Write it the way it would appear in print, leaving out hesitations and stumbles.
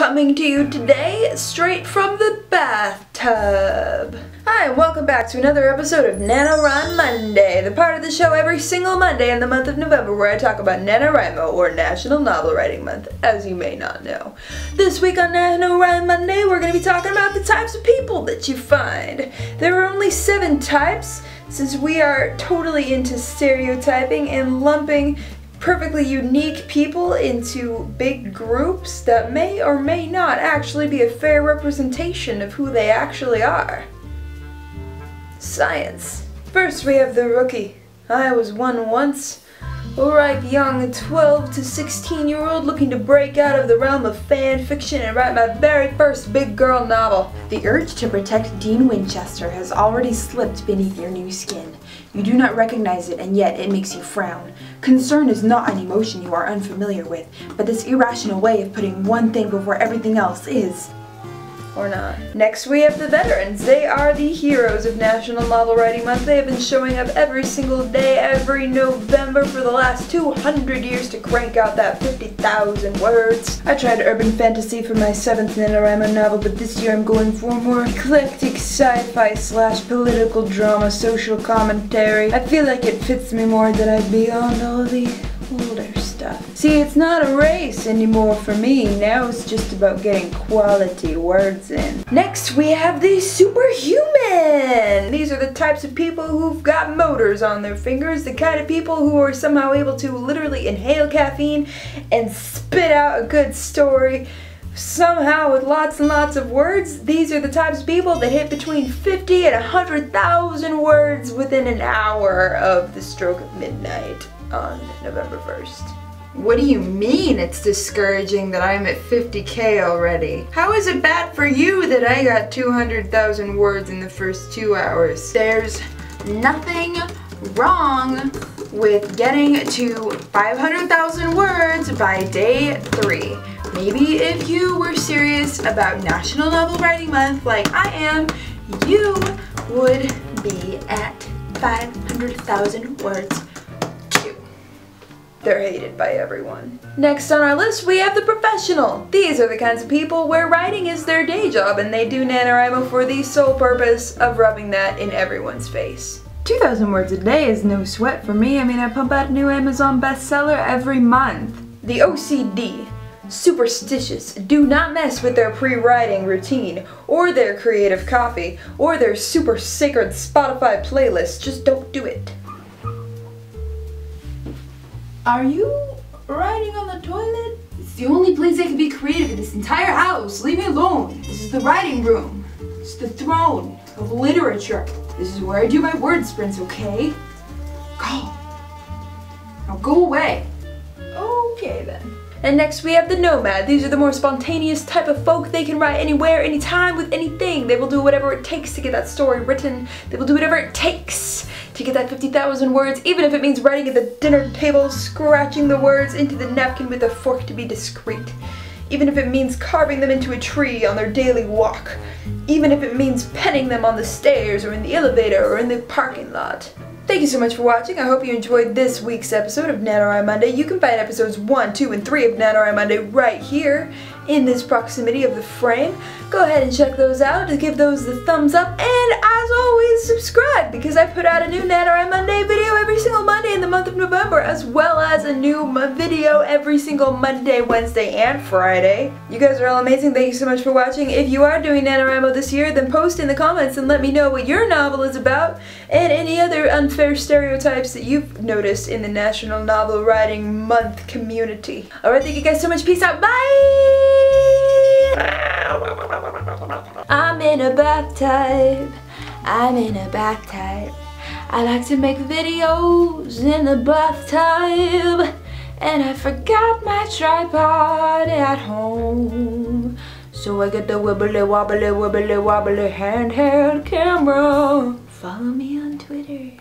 coming to you today straight from the bathtub. Hi, and welcome back to another episode of NaNoWriMonday Monday, the part of the show every single Monday in the month of November where I talk about NaNoWriMo, or National Novel Writing Month, as you may not know. This week on NaNoWriMonday Monday, we're going to be talking about the types of people that you find. There are only 7 types, since we are totally into stereotyping and lumping perfectly unique people into big groups that may or may not actually be a fair representation of who they actually are. Science. First we have the rookie. I was one once. Alright, young 12 to 16-year-old looking to break out of the realm of fan fiction and write my very first big girl novel. The urge to protect Dean Winchester has already slipped beneath your new skin. You do not recognize it, and yet it makes you frown. Concern is not an emotion you are unfamiliar with, but this irrational way of putting one thing before everything else is. Or not. Next we have the veterans. They are the heroes of National Novel Writing Month. They have been showing up every single day, every November for the last 200 years to crank out that 50,000 words. I tried urban fantasy for my 7th NaNoWriMo novel, but this year I'm going for more eclectic sci-fi / political drama, social commentary. I feel like it fits me more than I'd be on all the older stuff. See, it's not a race anymore for me. Now it's just about getting quality words in. Next we have the superhuman. These are the types of people who've got motors on their fingers, the kind of people who are somehow able to literally inhale caffeine and spit out a good story somehow with lots and lots of words. These are the types of people that hit between 50 and 100,000 words within an hour of the stroke of midnight on November 1st. What do you mean it's discouraging that I'm at 50K already? How is it bad for you that I got 200,000 words in the first 2 hours? There's nothing wrong with getting to 500,000 words by day 3. Maybe if you were serious about National Novel Writing Month like I am, you would be at 500,000 words. They're hated by everyone. Next on our list we have the professional. These are the kinds of people where writing is their day job, and they do NaNoWriMo for the sole purpose of rubbing that in everyone's face. 2,000 words a day is no sweat for me. I mean, I pump out a new Amazon bestseller every month. The OCD. Superstitious. Do not mess with their pre-writing routine, or their creative copy, or their super sacred Spotify playlist. Just don't do it. Are you writing on the toilet? It's the only place I can be creative in this entire house. Leave me alone. This is the writing room. It's the throne of literature. This is where I do my word sprints, okay? Go. Now go away. Okay then. And next we have the nomad. These are the more spontaneous type of folk. They can write anywhere, anytime, with anything. They will do whatever it takes to get that story written. They will do whatever it takes to get that 50,000 words, even if it means writing at the dinner table, scratching the words into the napkin with a fork to be discreet. Even if it means carving them into a tree on their daily walk. Even if it means penning them on the stairs, or in the elevator, or in the parking lot. Thank you so much for watching. I hope you enjoyed this week's episode of NaNoWriMo Monday. You can find episodes 1, 2, and 3 of NaNoWriMo Monday right here in this proximity of the frame. Go ahead and check those out, to give those the thumbs up, and as always, subscribe, because I put out a new NaNoWriMo Monday video every single Monday in the month of November, as well as a new video every single Monday, Wednesday, and Friday. You guys are all amazing. Thank you so much for watching. If you are doing NaNoWriMo this year, then post in the comments and let me know what your novel is about, and any other unfair stereotypes that you've noticed in the National Novel Writing Month community. Alright, thank you guys so much. Peace out. Bye! I'm in a bathtub, I'm in a bathtub. I like to make videos in the bathtub, and I forgot my tripod at home, so I got the wibbly wobbly wobbly wobbly handheld camera. Follow me on Twitter.